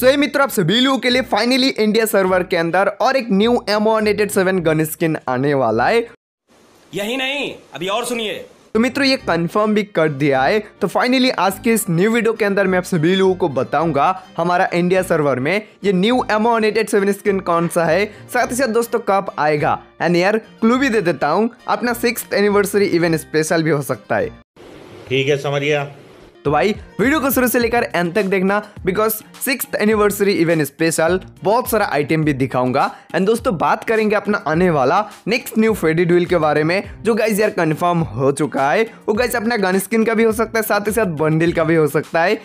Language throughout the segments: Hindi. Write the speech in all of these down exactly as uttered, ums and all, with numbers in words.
सो ये मित्रों आप सभी लोगों के लिए फाइनली इंडिया सर्वर के अंदर और एक new M eighteen eighty seven gun skin आने वाला है। यही नहीं, अभी और सुनिए। तो मित्रों ये कंफर्म भी कर दिया है। तो फाइनली आज के इस न्यू वीडियो के अंदर मैं आप सभी लोगों को बताऊंगा हमारा इंडिया सर्वर में ये new M eighteen eighty seven skin कौन सा है, साथ ही साथ दोस्तों कब आएगा। एंड यार क्लू भी दे देता हूँ, अपना सिक्स्थ एनिवर्सरी इवेंट स्पेशल भी हो सकता है। ठीक है समरिया, तो भाई वीडियो को शुरू से लेकर एंड तक देखना, because sixth anniversary event special बहुत सारा आइटम भी दिखाऊंगा। एंड दोस्तों बात करेंगे अपना आने वाला नेक्स्ट न्यू फेडी ड्यूल के बारे में, जो गाइज यार कंफर्म हो चुका है। वो गाइज अपना गन स्किन का भी हो सकता है, साथ ही साथ बंडल का भी हो सकता है।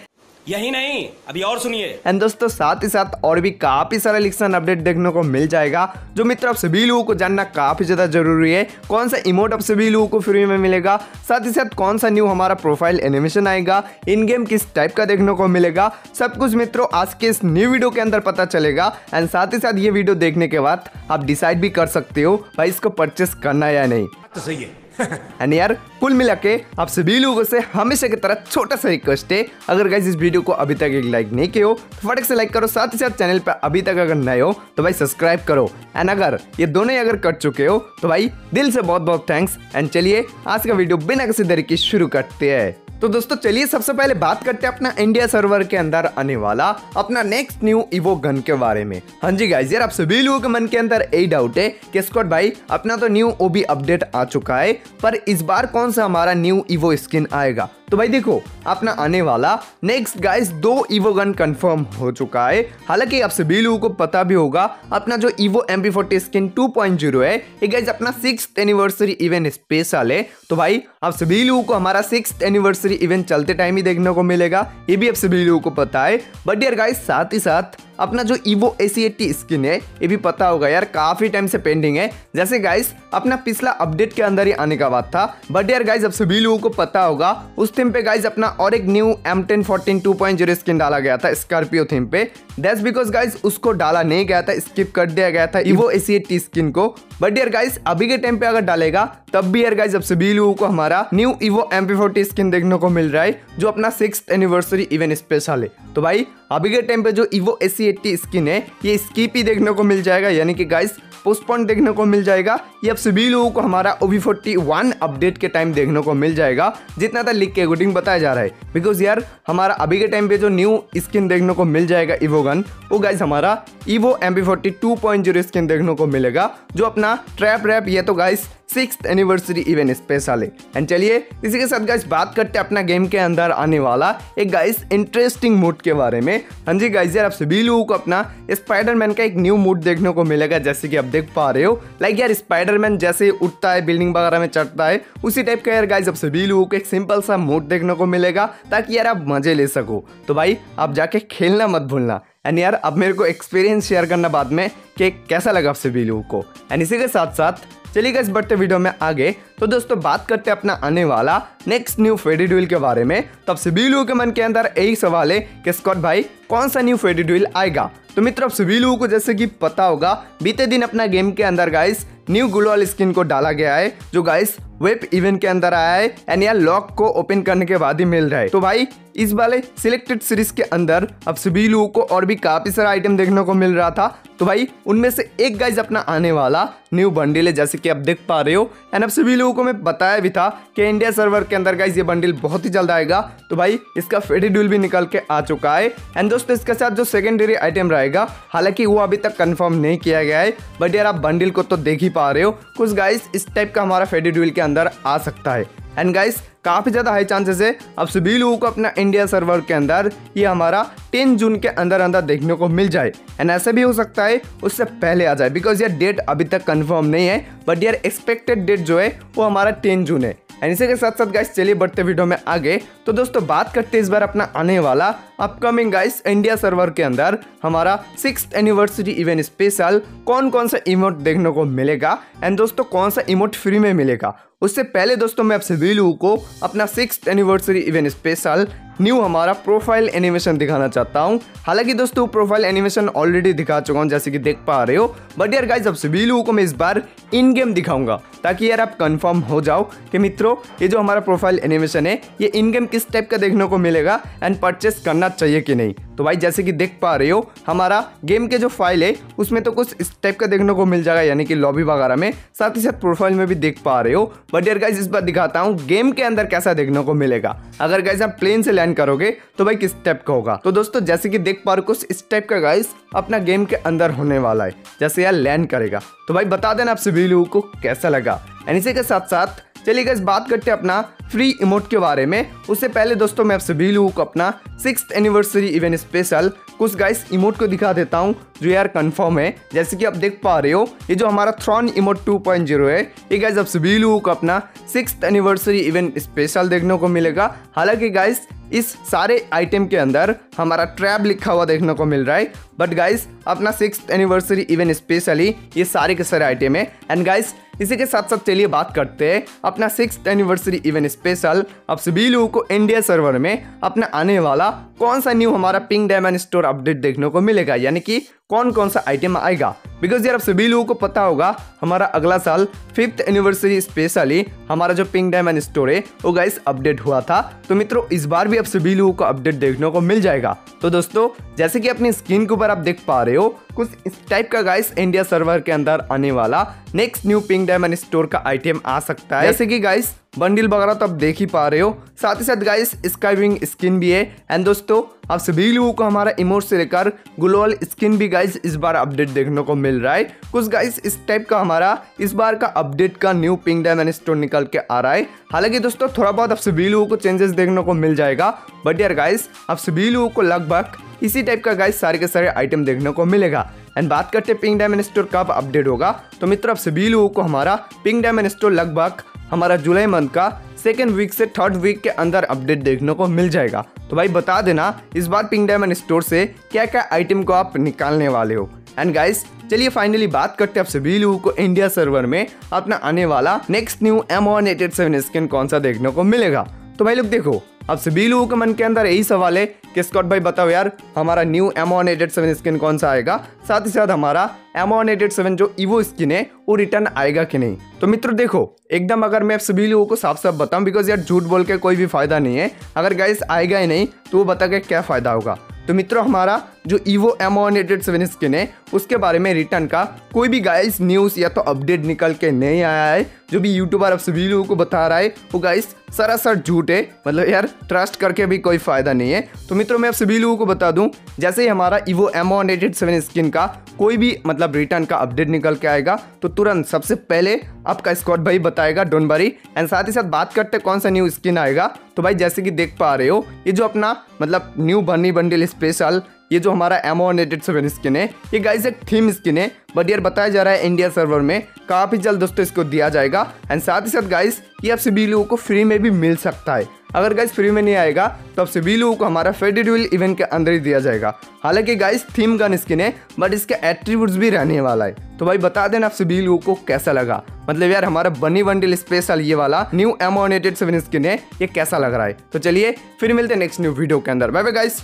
यही नहीं, अभी और सुनिए। एंड दोस्तों साथ ही साथ और भी काफी सारा इलेक्शन अपडेट देखने को मिल जाएगा, जो मित्र आप सभी लोगों को जानना काफी ज्यादा जरूरी है। कौन सा इमोट आप सभी लोगों को फ्री में मिलेगा, साथ ही साथ कौन सा न्यू हमारा प्रोफाइल एनिमेशन आएगा, इन गेम किस टाइप का देखने को मिलेगा, सब कुछ मित्रों आज के इस न्यू वीडियो के अंदर पता चलेगा। एंड साथ ही साथ ये वीडियो देखने के बाद आप डिसाइड भी कर सकते हो भाई इसको परचेस करना या नहीं। तो सही है। एंड यार कुल मिला के आप सभी लोगों से हमेशा की तरह छोटा सा रिक्वेस्ट है, अगर गाइज इस वीडियो को अभी तक एक लाइक नहीं किया हो तो फटाफट से लाइक करो, साथ ही साथ चैनल पर अभी तक अगर नए हो तो भाई सब्सक्राइब करो। एंड अगर ये दोनों ही अगर कर चुके हो तो भाई दिल से बहुत बहुत थैंक्स। एंड चलिए आज का वीडियो बिना किसी देरी के शुरू करते हैं। तो दोस्तों चलिए सबसे पहले बात करते हैं अपना इंडिया सर्वर के अंदर आने वाला अपना नेक्स्ट न्यू इवो गन के बारे में। हाँ जी गाइस यार आप सभी लोगों के मन के अंदर यही डाउट है कि स्क्वाड भाई अपना तो न्यू ओबी अपडेट आ चुका है, पर इस बार कौन सा हमारा न्यू इवो स्किन आएगा। तो भाई देखो अपना आने वाला नेक्स्ट गाइस दो इवो गन कंफर्म हो चुका है। हालांकि आप सभी लोगों को पता भी होगा अपना जो इवो M P forty skin two point zero है ये गाइस अपना सिक्स्थ एनिवर्सरी इवेंट स्पेशल है। तो भाई आप सभी लोगों को हमारा सिक्स्थ एनिवर्सरी इवेंट चलते टाइम ही देखने को मिलेगा, ये भी आप सभी लोगों को पता है। बट यार गाइस साथ ही साथ अपना जो इवो ए सी अस्सी स्किन है ये भी पता होगा यार काफ़ी टाइम से पेंडिंग है, जैसे गाइस अपना पिछला अपडेट के अंदर ही आने का बात था। बट यार गाइस अब सभी लोगों को पता होगा उस थीम पे गाइस अपना और एक new M ten fourteen two point zero skin डाला गया था स्कॉर्पियो थीम पे। दैट्स बिकॉज गाइस उसको डाला नहीं गया था, स्किप कर दिया गया था इवो ए सी अस्सी स्किन को। बट यार गाइस अभी के टाइम पे अगर डालेगा तब भी यार गाइस अब सभी लोगों को हमारा new Evo M P forty skin देखने को मिल रहा है, जो अपना सिक्स्थ एनिवर्सरी इवेंट स्पेशल है। तो भाई अभी के टाइम पे जो इवो ए सी अस्सी स्किन है ये स्किप ही देखने को मिल जाएगा, यानी कि गाइस पोस्टपोन देखने को मिल जाएगा। ये अब सभी लोगों को हमारा O B forty one update के टाइम देखने को मिल जाएगा, जितना था लीक के अकॉर्डिंग बताया जा रहा है। बिकॉज यार हमारा अभी के टाइम पे जो न्यू स्किन देखने को मिल जाएगा इवो गन, वो गाइस हमारा इवो M P forty two point zero skin देखने को मिलेगा, जो अपना ट्रैप रैप ये तो guys sixth anniversary event special है। एंड चलिए इसी के साथ गाइस बात करते हैं अपना गेम के अंदर आने वाला एक गाइस इंटरेस्टिंग मोड के बारे में। हाँ जी गाइस यार आप सभी लोगों को अपना स्पाइडरमैन का एक न्यू मोड देखने को मिलेगा, जैसे कि आप देख पा रहे हो लाइक यार स्पाइडरमैन जैसे उठता है बिल्डिंग वगैरह में चढ़ता है, उसी टाइप का यार गाइस आप सभी लोगों को एक सिंपल सा मोड देखने को मिलेगा, ताकि यार आप मजे ले सको। तो भाई आप जाके खेलना मत भूलना। एंड यार अब मेरे को एक्सपीरियंस शेयर करना बाद में कि कैसा लगा आप सभी लोगों को। एंड इसी के साथ साथ चलिए गाइस बढ़ते वीडियो में आगे। तो दोस्तों बात करते हैं अपना आने वाला नेक्स्ट न्यू फेडी ड्यूल के बारे में। तब सभी लोगों के मन के अंदर यही सवाल है कि स्कॉट भाई कौन सा न्यू फेडी ड्यूल आएगा। तो मित्रों आप सभी लोगों को जैसे कि पता होगा बीते दिन अपना गेम के अंदर गाइस न्यू ग्लोअल स्किन को डाला गया है, जो गाइस वेब इवेंट के अंदर आया है एंड यार लॉक को ओपन करने के बाद ही मिल रहा है। तो भाई इस वाले सिलेक्टेड सीरीज के अंदर अब सभी लोगों को और भी काफी सारा आइटम देखने को मिल रहा था, तो भाई उनमें से एक गाइस अपना आने वाला न्यू बंडल है, जैसे कि आप देख पा रहे हो। एंड आप सभी लोगों को मैं बताया भी था कि इंडिया सर्वर के अंदर गाइस ये बंडल बहुत ही जल्द आएगा, तो भाई इसका फेडी ड्यूल भी निकल के आ चुका है। एंड दोस्तों इसके साथ जो सेकेंडरी आइटम रहेगा, हालांकि वो अभी तक कंफर्म नहीं किया गया है, बट यार आप बंडल को तो देख ही पा रहे हो, कुछ गाइस इस टाइप का हमारा फेडी ड्यूल के अंदर आ सकता है। एंड गाइस काफ़ी ज़्यादा हाई चांसेस है आप सभी लोगों को अपना इंडिया सर्वर के अंदर ये हमारा टेन जून के अंदर अंदर देखने को मिल जाए। एंड ऐसा भी हो सकता है उससे पहले आ जाए, बिकॉज यार डेट अभी तक कंफर्म नहीं है, बट यार एक्सपेक्टेड डेट जो है वो हमारा टेन जून है। एंड इसी के साथ साथ गाइस चलिए बढ़ते वीडियो में आगे। तो दोस्तों बात करते हैं इस बार अपना आने वाला अपकमिंग गाइस इंडिया सर्वर के अंदर हमारा सिक्स्थ एनिवर्सरी इवेंट स्पेशल कौन कौन सा इमोट देखने को मिलेगा, एंड दोस्तों कौन सा इमोट फ्री में मिलेगा। उससे पहले दोस्तों मैं आप सभी लोगों को अपना sixth anniversary event special new हमारा प्रोफाइल एनिमेशन दिखाना चाहता हूँ। हालांकि दोस्तों प्रोफाइल एनिमेशन ऑलरेडी दिखा चुका हूँ जैसे कि देख पा रहे हो, बट यार गाइस अब सभी लोगों को मैं इस बार इन गेम दिखाऊंगा ताकि यार आप कंफर्म हो जाओ कि मित्रों ये जो हमारा प्रोफाइल एनिमेशन है ये इन गेम किस टाइप का देखने को मिलेगा एंड परचेस करना चाहिए कि नहीं। तो भाई जैसे कि देख पा रहे हो हमारा गेम के जो फाइल है उसमें तो कुछ इस टाइप का देखने को मिल जाएगा, यानी कि लॉबी वगैरह में, साथ ही साथ प्रोफाइल में भी देख पा रहे हो। बट यार गाइस इस बार दिखाता हूँ गेम के अंदर कैसा देखने को मिलेगा। अगर गाइस आप प्लेन से लैंड करोगे तो भाई किस टाइप का होगा। तो दोस्तों जैसे कि देख पा रहे हो कुछ इस टाइप का गाइस अपना गेम के अंदर होने वाला है जैसे यार लैंड करेगा। तो भाई बता देना आप सभी लोगों को कैसा लगा। एंड इसी के साथ साथ चलिए गाइस बात करते हैं अपना फ्री इमोट के बारे में। उससे पहले दोस्तों मैं आप सभी लोगों को अपना सिक्स्थ एनिवर्सरी इवेंट स्पेशल कुछ गाइस इमोट को दिखा देता हूँ जो यार कंफर्म है। जैसे कि आप देख पा रहे हो ये जो हमारा throne emote two point zero है ये गाइस आप सभी लोगों को अपना सिक्स्थ एनिवर्सरी इवेंट स्पेशल देखने को मिलेगा। हालांकि गाइस इस सारे आइटम के अंदर हमारा ट्रैप लिखा हुआ देखने को मिल रहा है, बट गाइस अपना सिक्स्थ एनिवर्सरी इवेंट स्पेशली ये सारे के सारे आइटम है। एंड गाइस इसी के साथ साथ चलिए बात करते हैं अपना सिक्स्थ एनिवर्सरी इवेंट स्पेशल आप सभी लोगों को इंडिया सर्वर में अपना आने वाला कौन सा न्यू हमारा पिंक डायमंड स्टोर अपडेट देखने को मिलेगा, यानी कि कौन कौन सा आइटम आएगा। बिकॉज यार आप सभी लोगों को पता होगा हमारा अगला साल फिफ्थ एनिवर्सरी स्पेशली हमारा जो पिंक डायमंड स्टोर है वो गाइस अपडेट हुआ था। तो मित्रों इस बार भी आप सभी लोगों को अपडेट देखने को मिल जाएगा। तो दोस्तों जैसे कि अपनी स्क्रीन के ऊपर आप देख पा रहे हो कुछ इस टाइप का गाइस इंडिया सर्वर के अंदर आने वाला next new pink diamond store का आइटम आ सकता है, जैसे कि गाइस बंडल वगैरह तो आप देख ही पा रहे हो, साथ ही साथ गाइस स्काई विंग स्किन भी है। एंड दोस्तों आप सभी लोगों को हमारा इमोट से लेकर ग्लोअल स्किन भी गाइस इस बार अपडेट देखने को मिल रहा है। कुछ गाइस इस टाइप का हमारा इस बार का अपडेट का न्यू पिंक डायमंड स्टोर निकल के आ रहा है। हालांकि दोस्तों थोड़ा बहुत आप सभी लोगों को चेंजेस देखने को मिल जाएगा, बट यार गाइस आप सभी लोगों को लगभग इसी टाइप का गाइस सारे के सारे आइटम देखने को मिलेगा। एंड बात करते पिंक डायमंड स्टोर कब अपडेट होगा, तो मित्रों आप सभी लोगों को हमारा पिंक डायमंड स्टोर लगभग हमारा जुलाई मंथ का सेकेंड वीक से थर्ड वीक के अंदर अपडेट देखने को मिल जाएगा। तो भाई बता देना इस बार पिंक डायमंड स्टोर से क्या क्या आइटम को आप निकालने वाले हो। एंड गाइस चलिए फाइनली बात करते हैं आप सभी लोगों को इंडिया सर्वर में अपना आने वाला next new M one eight eight seven skin कौन सा देखने को मिलेगा। तो भाई लोग देखो आप सभी लोगों के मन के अंदर यही सवाल है कि स्कॉट भाई बताओ यार हमारा new M one eight eight seven skin कौन सा आएगा, साथ ही साथ हमारा M one eight eight seven जो इवो स्किन है वो रिटर्न आएगा कि नहीं। तो मित्रों देखो एकदम अगर मैं आप सभी लोगों को साफ साफ बताऊं, बिकॉज यार झूठ बोल के कोई भी फायदा नहीं है। अगर गाइस आएगा ही नहीं तो वो बता के क्या फायदा होगा। तो मित्रों हमारा जो इवो M one eight eight seven skin है उसके बारे में रिटर्न का कोई भी गाइस न्यूज़ या तो अपडेट निकल के नहीं आया है। जो भी यूट्यूबर आप सभी लोगों को बता रहा है वो गाइस सरासर झूठ है, मतलब यार ट्रस्ट करके भी कोई फ़ायदा नहीं है। तो मित्रों मैं आप सभी लोगों को बता दूं जैसे ही हमारा इवो M one eight eight seven skin का कोई भी मतलब रिटर्न का अपडेट निकल के आएगा तो तुरंत सबसे पहले आपका स्कॉट भाई बताएगा, डोंट वरी। एंड साथ ही साथ बात करते कौन सा न्यू स्किन आएगा, तो भाई जैसे कि देख पा रहे हो ये जो अपना मतलब न्यू बनी बंडल स्पेशल ये जो हमारा M one eight eight seven skin है ये गाइस एक थीम स्किन है, बट यार बताया जा रहा है इंडिया सर्वर में काफ़ी जल्द दोस्तों इसको दिया जाएगा। एंड साथ ही साथ गाइस ये आप सभी लोगों को फ्री में भी मिल सकता है। अगर गाइस फ्री में नहीं आएगा तो आप सभी लोगों को हमारा फेडरल इवेंट के अंदर ही दिया जाएगा। हालांकि गाइस थीम गन स्किन है बट इसके एट्रीब्यूट्स भी रहने वाला है। तो भाई बता देना आप सभी लोगों को कैसा लगा, मतलब यार हमारा बनी बंडल स्पेशल ये वाला new M one eight eight seven skin है ये कैसा लग रहा है। तो चलिए फिर मिलते हैं नेक्स्ट न्यू वीडियो के अंदर। Bye bye guys.